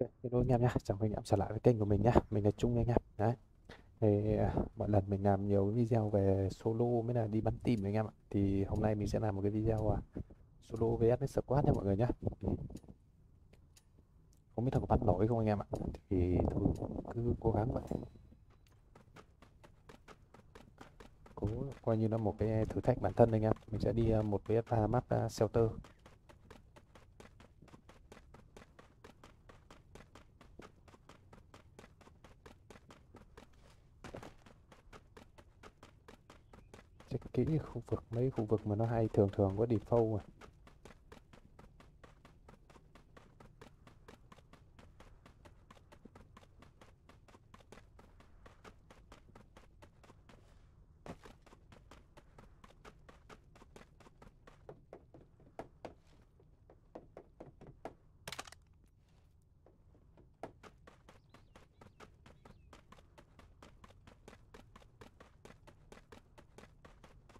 Hello anh em nhé, chào mừng anh em trở lại với kênh của mình nhé. Mình là Trung anh em. Đấy. Thì mọi lần mình làm nhiều video về solo mới là đi bắn team anh em ạ. Thì hôm nay mình sẽ làm một cái video solo vs squad nha mọi người nhé. Không biết thằng có bắt nổi không anh em ạ. Thì thôi cứ cố gắng vậy. Cố coi như là một cái thử thách bản thân anh em. Mình sẽ đi một VS3 map shelter. Kỹ khu vực, mấy khu vực mà nó hay thường có default rồi.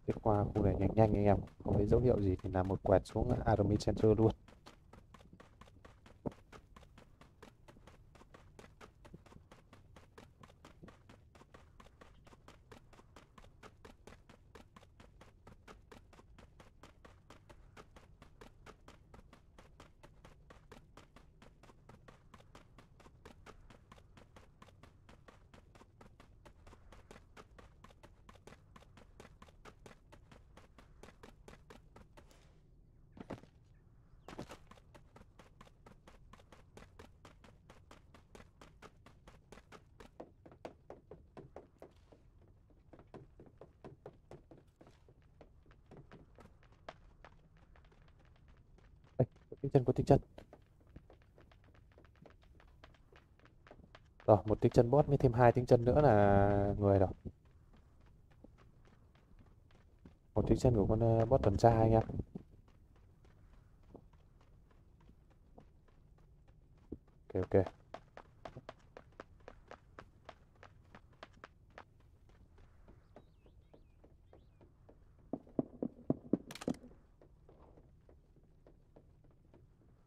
Tiếp qua khu này nhanh anh em, không thấy dấu hiệu gì thì làm một quẹt xuống Army Center luôn. Chân có tích chân rồi, một tích chân bot với thêm hai tích chân nữa là người rồi. Một tích chân của con bot tuần tra anh em. Ok.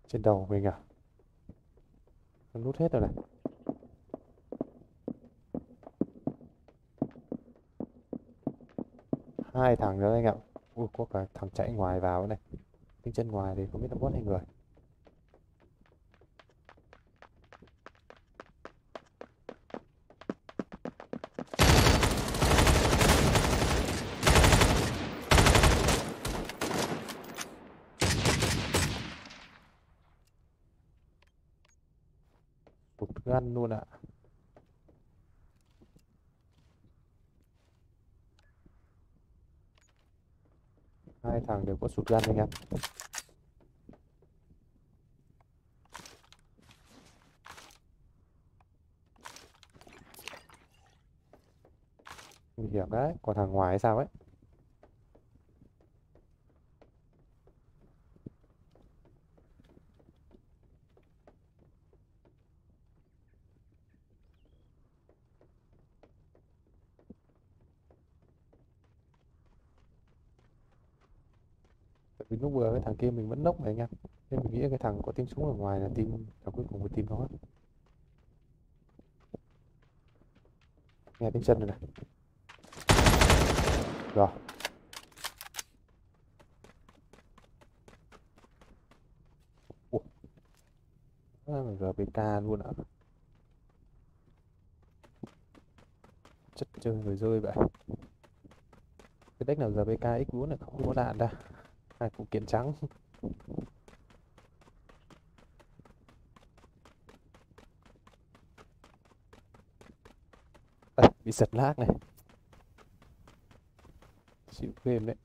Trên đầu mình à, nó lút hết rồi này. Hai thằng nữa anh ạ. Ui, có cả thằng chạy ngoài vào này. Tính chân ngoài thì không biết nó bot hay người. Ăn luôn ạ. Hai thằng đều có sụt gan anh em. Nguy hiểm đấy, còn thằng ngoài hay sao ấy. Vì lúc vừa cái thằng kia mình vẫn nốc này anh em, nên mình nghĩ cái thằng có tiếng súng ở ngoài là tim thằng cuối cùng với tim nó. Nghe tiếng chân rồi này. Rồi. Ủa. Đó là GPK luôn ạ. Chất chơi người rơi vậy. Cái deck nào GPK X4 này không có đạn ra. Hai phụ kiện trắng. À, bị giật lag này. Chịu game đấy.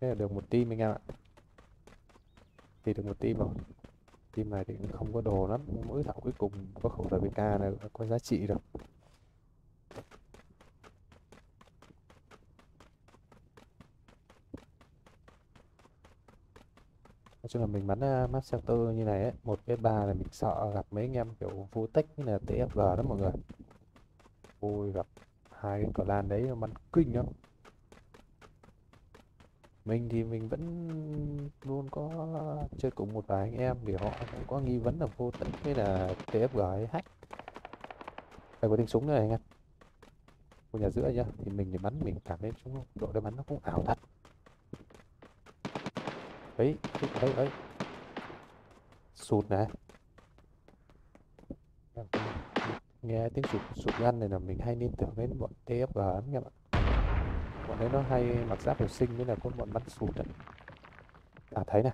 Thế là được một team anh em ạ. Thì được một team rồi. Team này thì cũng không có đồ lắm. Mỗi thằng cuối cùng có khẩu RPK này có giá trị rồi. chung là mình bắn map shelter như này ấy, 1v3 là mình sợ gặp mấy anh em kiểu vô tích như là TFG đó mọi người. Ôi gặp hai cái clan đấy mà bắn kinh lắm. Mình thì mình vẫn luôn có chơi cùng một vài anh em để họ cũng có nghi vấn là vô tích hay là TFG hay hack. Đây có tiếng súng này anh em. Của nhà giữa nhá, thì mình để bắn mình cảm thấy chúng độ đá bắn nó cũng ảo thật. Đấy, đấy, đấy. Sụt này. Nghe tiếng sụt gan này là mình hay liên tưởng đến bọn TFG lắm các bạn. Bọn đấy nó hay mặc giáp hồi sinh với là con bọn bắn sụt đấy. À thấy này.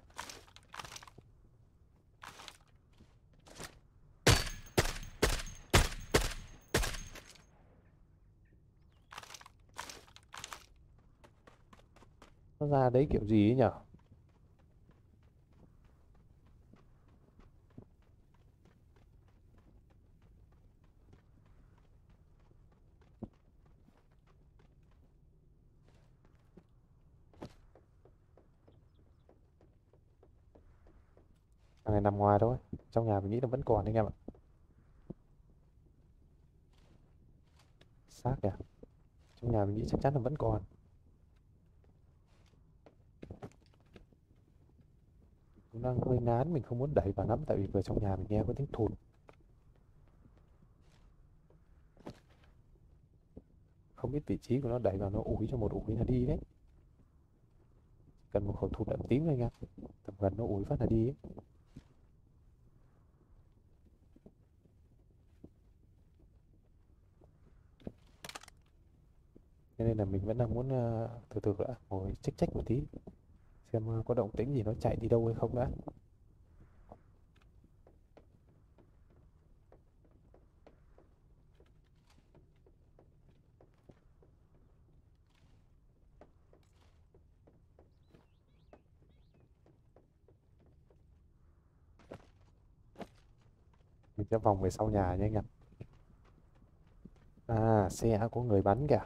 Nó ra đấy kiểu gì ấy nhở? Thằng này nằm ngoài thôi, trong nhà mình nghĩ là vẫn còn anh em ạ. Xác kìa, trong nhà mình nghĩ chắc chắn là vẫn còn. Cũng đang hơi ngán, mình không muốn đẩy vào lắm tại vì vừa trong nhà mình nghe có tiếng thụt. Không biết vị trí của nó, đẩy vào nó ủi cho một ủi là đi đấy. Cần một khẩu thụt đậm tím thôi anh em, tầm gần nó ủi phát là đi ấy. Cho nên là mình vẫn đang muốn từ từ đã ngồi check một tí xem có động tĩnh gì, nó chạy đi đâu hay không đã. Mình sẽ vòng về sau nhà nha anh em. À, xe có người bắn kìa.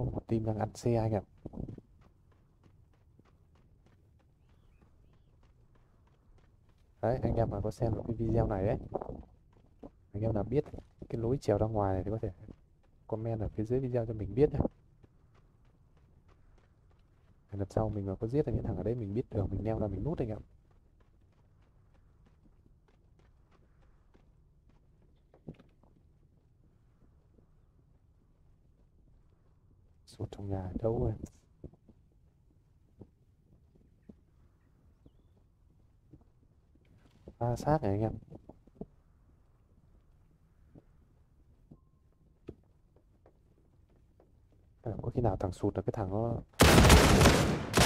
Một team đang ăn xe anh ạ. Đấy, anh em mà có xem được cái video này đấy, anh em nào biết cái lối trèo ra ngoài này thì có thể comment ở phía dưới video cho mình biết nhé. Lần sau mình mà có giết được những thằng ở đấy mình biết được, mình neo ra mình nút anh em. Sụt trong nhà đâu rồi? À, xác này anh em. À, có khi nào thằng sụt là cái thằng nó